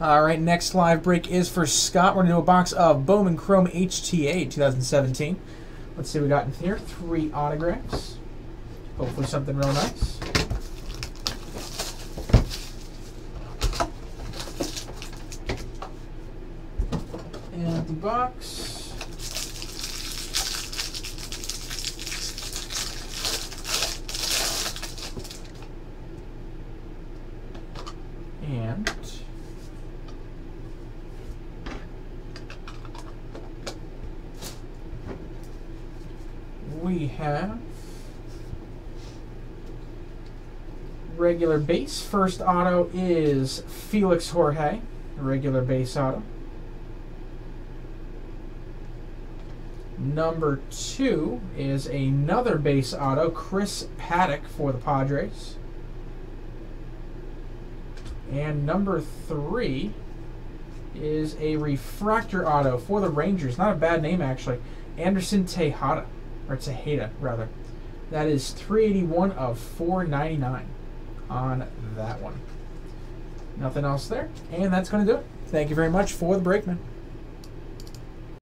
All right, next live break is for Scott. We're going to do a box of Bowman Chrome HTA 2017. Let's see what we got in here. 3 autographs. Hopefully something real nice. And the box. And we have regular base. First auto is Felix Jorge, regular base auto. Number 2 is another base auto, Chris Paddock for the Padres. And number 3 is a refractor auto for the Rangers. Not a bad name, actually. Anderson Tejeda, or Tejeda, rather. That is 381 of 499 on that one. Nothing else there. And that's going to do it. Thank you very much for the break, man.